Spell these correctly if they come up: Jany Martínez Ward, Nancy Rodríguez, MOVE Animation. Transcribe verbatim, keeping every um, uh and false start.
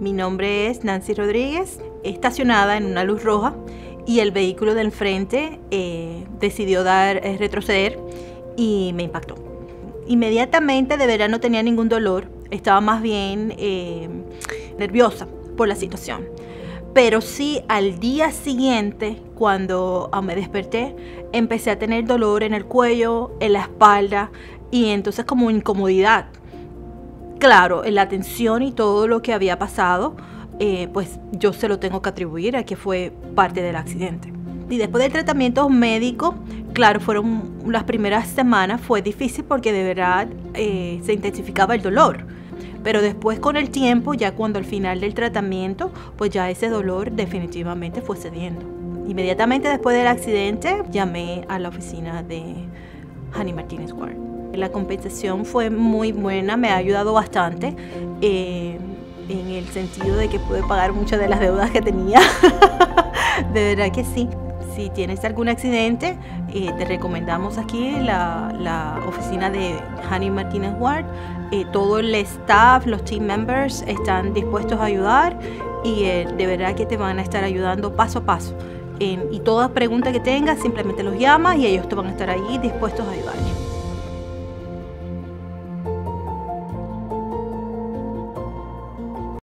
Mi nombre es Nancy Rodríguez, estacionada en una luz roja y el vehículo del frente eh, decidió dar, retroceder y me impactó. Inmediatamente, de verdad, no tenía ningún dolor, estaba más bien eh, nerviosa por la situación. Pero sí, al día siguiente, cuando me desperté, empecé a tener dolor en el cuello, en la espalda y entonces como incomodidad. Claro, la tensión y todo lo que había pasado, eh, pues yo se lo tengo que atribuir a que fue parte del accidente. Y después del tratamiento médico, claro, fueron las primeras semanas, fue difícil porque de verdad eh, se intensificaba el dolor. Pero después con el tiempo, ya cuando al final del tratamiento, pues ya ese dolor definitivamente fue cediendo. Inmediatamente después del accidente, llamé a la oficina de Jany Martínez Ward. La compensación fue muy buena, me ha ayudado bastante, eh, en el sentido de que pude pagar muchas de las deudas que tenía. De verdad que sí. Si tienes algún accidente, eh, te recomendamos aquí la, la oficina de Jany Martínez Ward. Eh, todo el staff, los team members están dispuestos a ayudar y eh, de verdad que te van a estar ayudando paso a paso. Eh, y toda pregunta que tengas, simplemente los llamas y ellos te van a estar ahí dispuestos a ayudar.